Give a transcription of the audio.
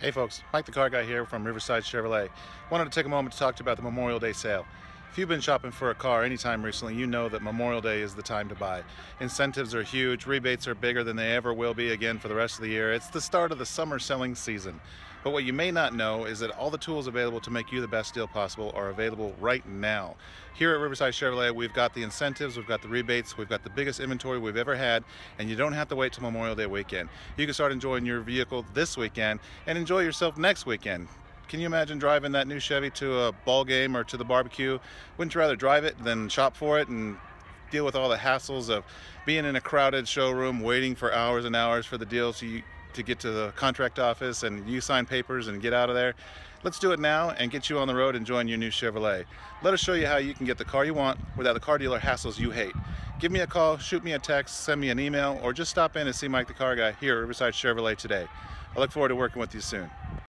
Hey folks, Mike the Car Guy here from Riverside Chevrolet. Wanted to take a moment to talk to you about the Memorial Day sale. If you've been shopping for a car anytime recently, you know that Memorial Day is the time to buy. Incentives are huge, rebates are bigger than they ever will be again for the rest of the year. It's the start of the summer selling season. But what you may not know is that all the tools available to make you the best deal possible are available right now. Here at Riverside Chevrolet, we've got the incentives, we've got the rebates, we've got the biggest inventory we've ever had, and you don't have to wait till Memorial Day weekend. You can start enjoying your vehicle this weekend and enjoy yourself next weekend. Can you imagine driving that new Chevy to a ball game or to the barbecue? Wouldn't you rather drive it than shop for it and deal with all the hassles of being in a crowded showroom, waiting for hours and hours for the deal to get to the contract office and you sign papers and get out of there? Let's do it now and get you on the road enjoying your new Chevrolet. Let us show you how you can get the car you want without the car dealer hassles you hate. Give me a call, shoot me a text, send me an email, or just stop in and see Mike the Car Guy here at Riverside Chevrolet today. I look forward to working with you soon.